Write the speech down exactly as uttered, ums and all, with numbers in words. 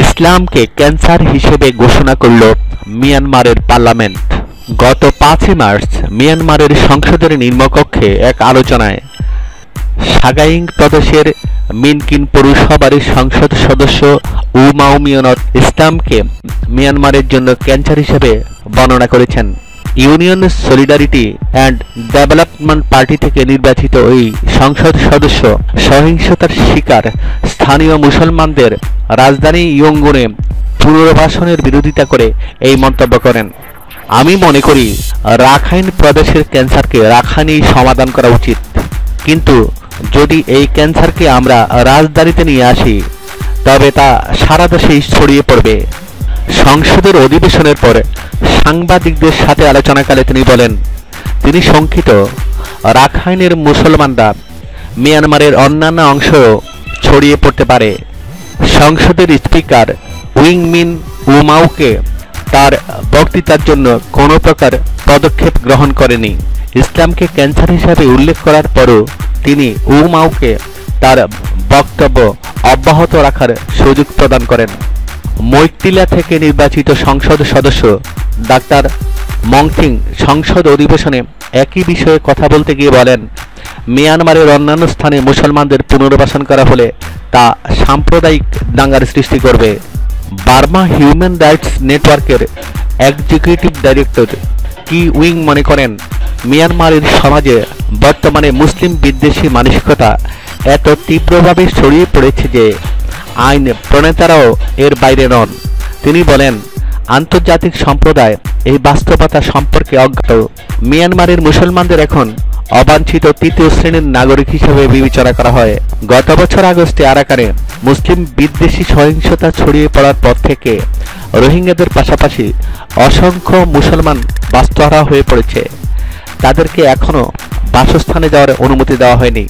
ইসলামকে ক্যান্সার হিসেবে ঘোষণা করল মিয়ানমারের পার্লামেন্ট। গত পাঁচই মার্চ মিয়ানমারের সংসদের নিম্নকক্ষে এক আলোচনায় সাগায়িং প্রদেশের মিনকিন পৌরসভার সংসদ সদস্য উ মাং মিয়্যনত ইসলামকে মিয়ানমারের জন্য ক্যান্সার হিসেবে বর্ণনা করেছেন। Union solidarity and development party থেকে নির্বাচিত এই সংসদ সদস্য সহিংসতার শিকার স্থানীয় মুসলমানদের রাজধানী ইয়ঙ্গুনে পুনর্বাসনের বিরোধিতা করে এই মন্তব্য করেন। আমি মনে করি রাখাইন প্রদেশের ক্যান্সারকে রাখাইনেই সমাধান করা উচিত, কিন্তু যদি এই ক্যান্সারকে আমরা রাজধানীতে নিয়ে আসি তবে তা সারা দেশে ছড়িয়ে পড়বে। সংসদের অধিবেশনের পর সাংবাদিকদের সাথে আলোচনাকালে তিনি বলেন, তিনি শঙ্কিত রাখাইনের মুসলমানরা মিয়ানমারের অন্যান্য অংশেও ছড়িয়ে পড়তে পারে। সংসদের স্পিকার উইন মিন উমাউকে তার বক্তৃতার জন্য কোনো প্রকার পদক্ষেপ গ্রহণ করেনি। ইসলামকে ক্যান্সার হিসাবে উল্লেখ করার পরও তিনি উমাউকে তার বক্তব্য অব্যাহত রাখার সুযোগ প্রদান করেন। মৈটিলা থেকে নির্বাচিত সংসদ সদস্য ড. মং থিন সংসদ অধিবেশনে একই বিষয়ে কথা বলতে গিয়ে বলেন, মিয়ানমারের অন্যান্য স্থানে মুসলমানদের পুনর্বাসন করা হলে তা সাম্প্রদায়িক দাঙ্গার সৃষ্টি করবে। বার্মা হিউম্যান রাইটস নেটওয়ার্কের এক্সিকিউটিভ ডাইরেক্টর কি উইং মনে করেন, মিয়ানমারের সমাজে বর্তমানে মুসলিম বিদ্বেষী মানসিকতা এত তীব্রভাবে ছড়িয়ে পড়েছে যে আইন প্রণেতারাও এর বাইরে নন। তিনি বলেন, আন্তর্জাতিক সম্প্রদায় এই বাস্তবতা সম্পর্কে অজ্ঞাত। মিয়ানমারের মুসলমানদের এখন অবাঞ্ছিত তৃতীয় শ্রেণীর নাগরিক হিসেবে বিবেচনা করা হয়। গত বছর আগস্টে আরাকানে মুসলিম বিদ্বেষী সহিংসতা ছড়িয়ে পড়ার পর থেকে রোহিঙ্গাদের পাশাপাশি অসংখ্য মুসলমান বাস্তহারা হয়ে পড়েছে। তাদেরকে এখনও বাসস্থানে যাওয়ার অনুমতি দেওয়া হয়নি।